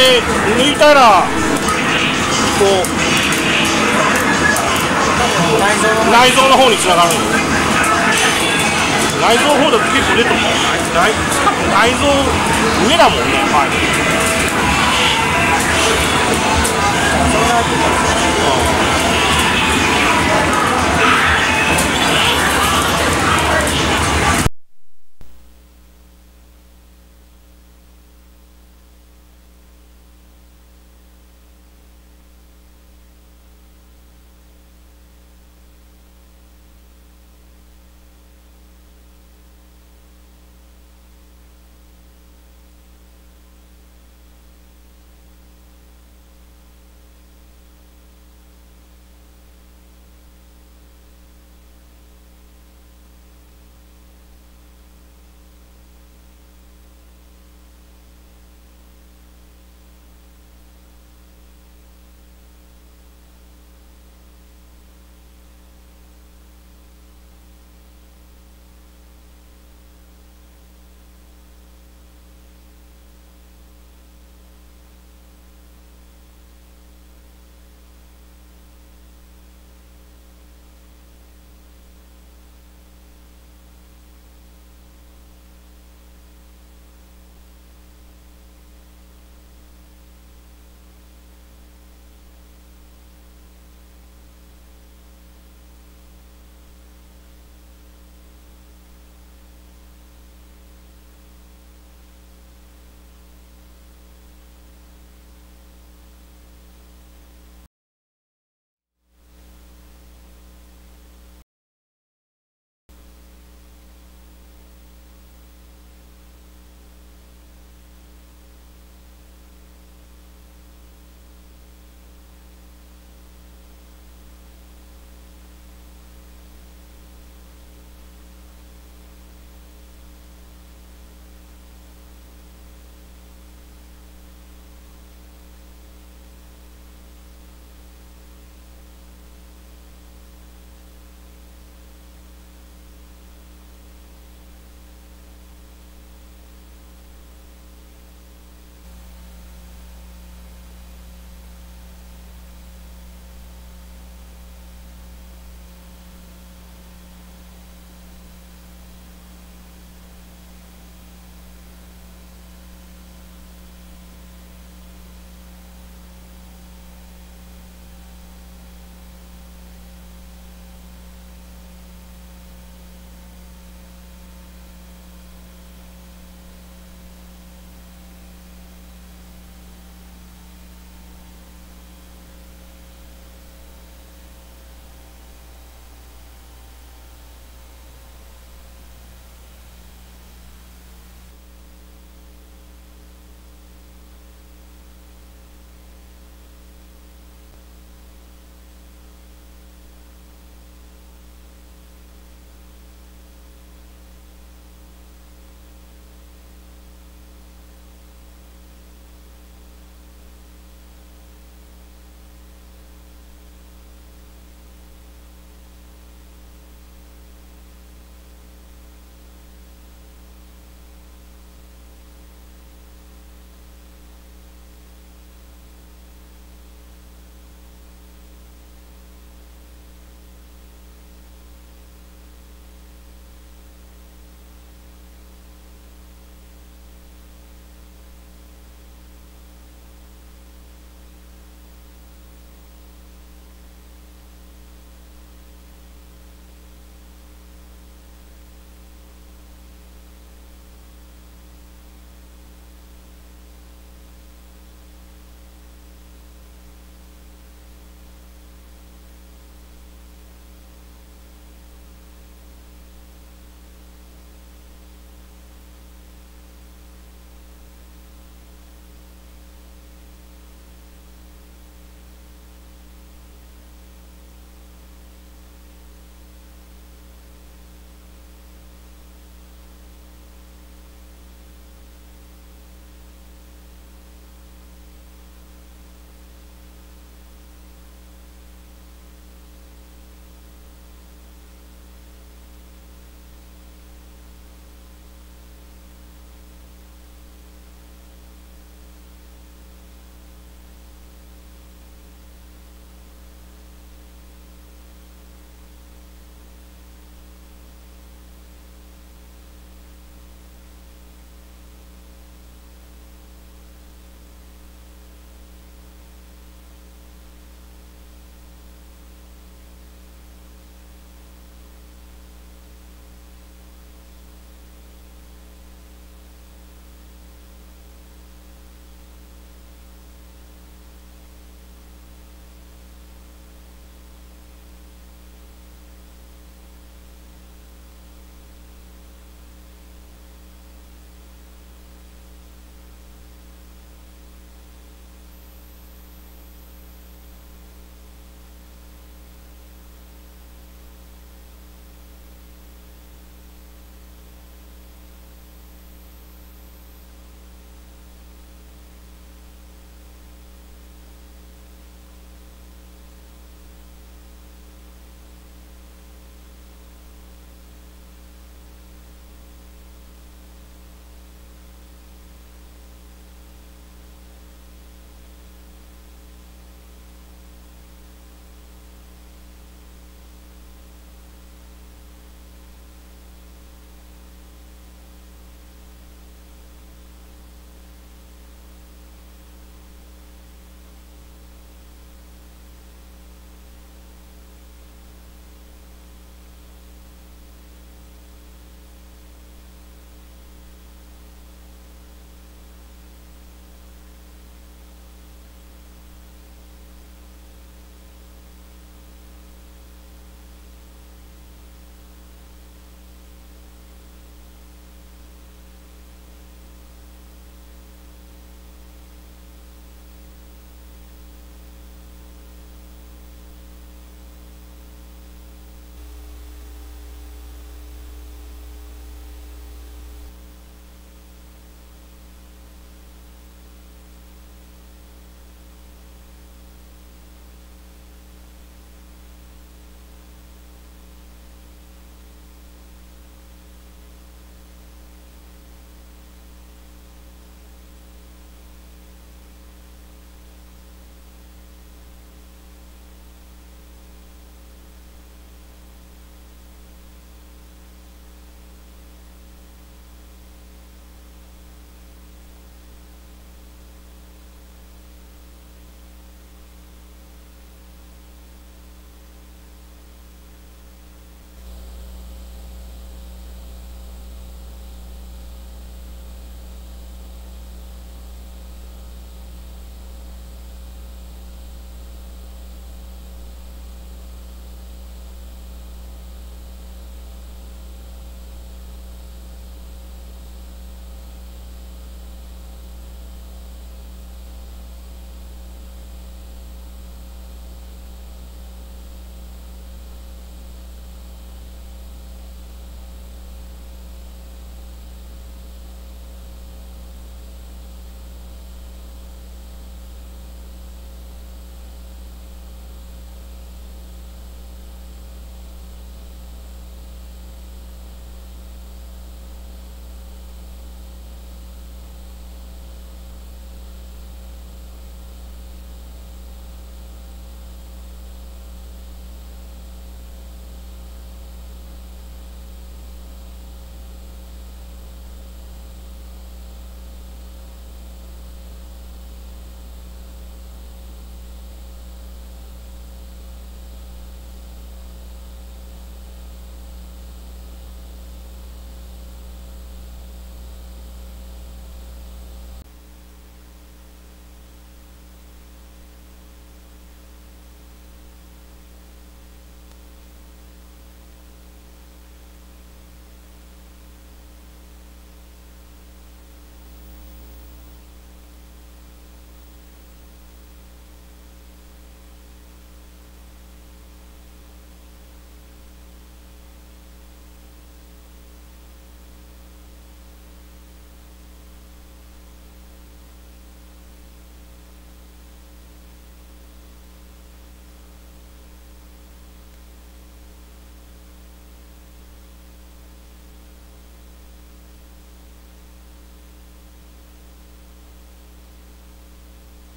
抜いたらこう内臓の方につながるんです。内臓の方だと結構出ても内臓上だもんね。はい、